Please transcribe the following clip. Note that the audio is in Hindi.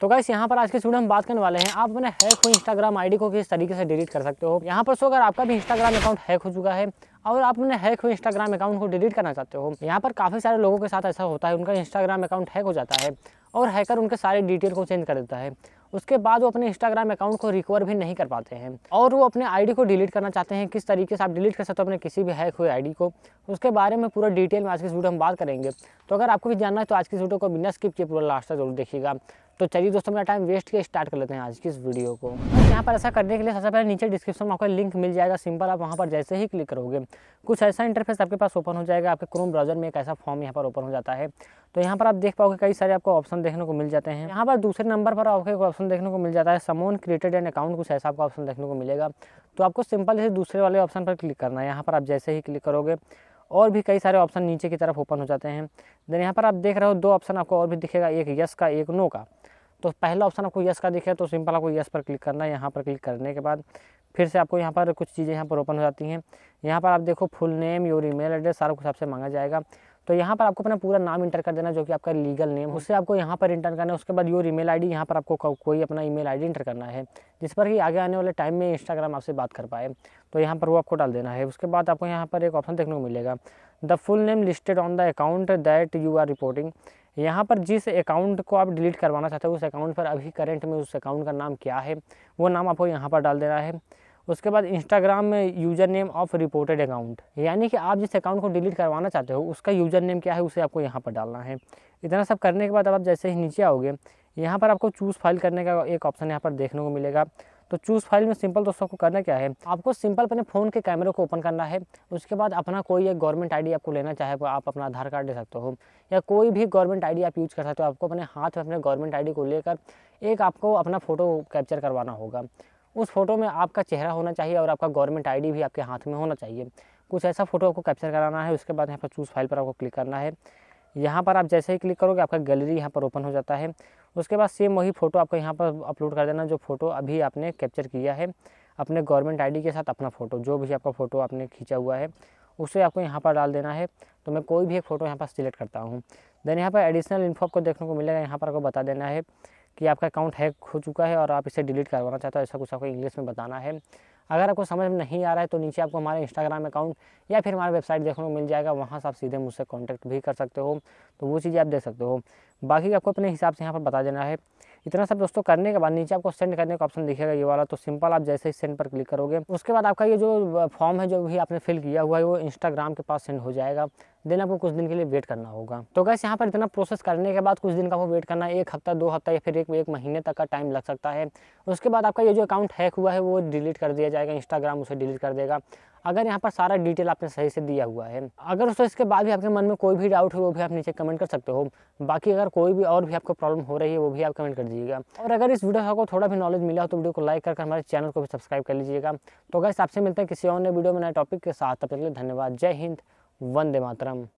तो गाइस यहाँ पर आज के स्टूडियो हम बात करने वाले हैं आप अपने हैक हुए इंस्टाग्राम आईडी को किस तरीके से डिलीट कर सकते हो। यहाँ पर सो अगर आपका भी इंस्टाग्राम अकाउंट हैक हो चुका है और आप अपने हैक हुए इंस्टाग्राम अकाउंट को डिलीट करना चाहते हो, यहाँ पर काफ़ी सारे लोगों के साथ ऐसा होता है, उनका इंस्टाग्राम अकाउंट हैक हो जाता है और हैकर उनके सारे डिटेल को चेंज कर देता है। उसके बाद वो अपने इंस्टाग्राम अकाउंट को रिकवर भी नहीं कर पाते हैं और वो अपने आईडी को डिलीट करना चाहते हैं। किस तरीके से आप डिलीट कर सकते हो अपने किसी भी हैक हुए आईडी को, उसके बारे में पूरा डिटेल में आज की वीडियो हम बात करेंगे। तो अगर आपको भी जानना है तो आज की वीडियो को बिना स्किप किए पूरा लास्ट तक जरूर देखिएगा। तो चलिए दोस्तों, मेरा टाइम वेस्ट किया स्टार्ट कर लेते हैं आज की इस वीडियो को। यहाँ पर ऐसा करने के लिए सबसे पहले नीचे डिस्क्रिप्शन में आपको लिंक मिल जाएगा, सिंपल आप वहाँ पर जैसे ही क्लिक करोगे कुछ ऐसा इंटरफेस आपके पास ओपन हो जाएगा। आपके क्रोम ब्राउजर में एक ऐसा फॉर्म यहाँ पर ओपन हो जाता है। तो यहाँ पर आप देख पाओगे कई सारे आपको ऑप्शन देखने को मिल जाते हैं। यहाँ पर दूसरे नंबर पर आपको एक ऑप्शन देखने को मिल जाता है समोन क्रिएटेड एन अकाउंट, कुछ ऐसा आपको ऑप्शन देखने को मिलेगा। तो आपको सिंपल इसे दूसरे वाले ऑप्शन पर क्लिक करना है। यहाँ पर आप जैसे ही क्लिक करोगे और भी कई सारे ऑप्शन नीचे की तरफ ओपन हो जाते हैं। देन यहाँ पर आप देख रहे हो दो ऑप्शन आपको और भी दिखेगा, एक यस का एक नो का। तो पहला ऑप्शन आपको यस का दिखेगा तो सिंपल आपको यस पर क्लिक करना है। यहाँ पर क्लिक करने के बाद फिर से आपको यहाँ पर कुछ चीज़ें यहाँ पर ओपन हो जाती हैं। यहाँ पर आप देखो full name, your email address, सारा कुछ आपसे मांगा जाएगा। तो यहाँ पर आपको अपना पूरा नाम इंटर कर देना, जो कि आपका लीगल नेम उसे आपको यहाँ पर इंटर करना है। उसके बाद योर ईमेल आईडी, यहाँ पर आपको कोई अपना ईमेल आईडी इंटर करना है जिस पर कि आगे आने वाले टाइम में इंस्टाग्राम आपसे बात कर पाए, तो यहाँ पर वो आपको डाल देना है। उसके बाद आपको यहाँ पर एक ऑप्शन देखने को मिलेगा the full name listed on the account that you are reporting. यहाँ पर जिस अकाउंट को आप डिलीट करवाना चाहते हो उस अकाउंट पर अभी करेंट में उस अकाउंट का नाम क्या है वो नाम आपको यहाँ पर डाल देना है। उसके बाद इंस्टाग्राम में user name of reported account, यानी कि आप जिस अकाउंट को डिलीट करवाना चाहते हो उसका यूज़र नेम क्या है उसे आपको यहाँ पर डालना है। इतना सब करने के बाद अब आप जैसे ही नीचे आओगे यहाँ पर आपको चूज़ फाइल करने का एक ऑप्शन यहाँ पर देखने को मिलेगा। तो चूज़ फाइल में सिंपल दोस्तों को करना क्या है, आपको सिंपल अपने फ़ोन के कैमरे को ओपन करना है। उसके बाद अपना कोई एक गवर्नमेंट आईडी आपको लेना चाहे तो आप अपना आधार कार्ड ले सकते हो या कोई भी गवर्नमेंट आईडी आप यूज़ कर सकते हो। आपको अपने हाथ में अपने गवर्नमेंट आईडी को लेकर एक आपको अपना फ़ोटो कैप्चर करवाना होगा। उस फोटो में आपका चेहरा होना चाहिए और आपका गवर्नमेंट आईडी भी आपके हाथ में होना चाहिए। कुछ ऐसा फ़ोटो आपको कैप्चर कराना है। उसके बाद यहाँ पर चूज़ फाइल पर आपको क्लिक करना है। यहाँ पर आप जैसे ही क्लिक करोगे आपका गैलरी यहाँ पर ओपन हो जाता है। उसके बाद सेम वही फ़ोटो आपको यहाँ पर अपलोड कर देना जो फ़ोटो अभी आपने कैप्चर किया है अपने गवर्नमेंट आईडी के साथ। अपना फ़ोटो जो भी आपका फ़ोटो आपने खींचा हुआ है उसे आपको यहाँ पर डाल देना है। तो मैं कोई भी एक फ़ोटो यहाँ पर सिलेक्ट करता हूँ। देन यहाँ पर एडिशनल इन्फो आपको देखने को मिलेगा। यहाँ पर आपको बता देना है कि आपका अकाउंट हैक हो चुका है और आप इसे डिलीट करवाना चाहते हो, ऐसा कुछ आपको इंग्लिश में बताना है। अगर आपको समझ में नहीं आ रहा है तो नीचे आपको हमारे इंस्टाग्राम अकाउंट या फिर हमारा वेबसाइट देखने को मिल जाएगा, वहाँ से आप सीधे मुझसे कांटेक्ट भी कर सकते हो। तो वो चीज़ें आप देख सकते हो, बाकी आपको अपने हिसाब से यहाँ पर बता देना है। इतना सब दोस्तों करने के बाद नीचे आपको सेंड करने का ऑप्शन दिखेगा, ये वाला। तो सिंपल आप जैसे ही सेंड पर क्लिक करोगे उसके बाद आपका ये जो फॉर्म है जो भी आपने फिल किया हुआ है वो इंस्टाग्राम के पास सेंड हो जाएगा। देन आपको कुछ दिन के लिए वेट करना होगा। तो गाइस यहाँ पर इतना प्रोसेस करने के बाद कुछ दिन का वो वेट करना है, 1 हफ्ता 2 हफ्ता या फिर एक महीने तक का टाइम लग सकता है। उसके बाद आपका ये जो अकाउंट हैक हुआ है वो डिलीट कर दिया जाएगा, इंस्टाग्राम उसे डिलीट कर देगा अगर यहाँ पर सारा डिटेल आपने सही से दिया हुआ है। अगर दोस्तों इसके बाद भी आपके मन में कोई भी डाउट हो वो भी आप नीचे कमेंट कर सकते हो। बाकी अगर कोई भी और भी आपको प्रॉब्लम हो रही है वो भी आप कमेंट कर दीजिएगा। और अगर इस वीडियो से आपको थोड़ा भी नॉलेज मिला हो तो वीडियो को लाइक करके हमारे चैनल को भी सब्सक्राइब कर लीजिएगा। तो गाइस आपसे मिलते हैं किसी और नए वीडियो में नए टॉपिक के साथ, तब तक के लिए धन्यवाद। जय हिंद, वंदे मातरम।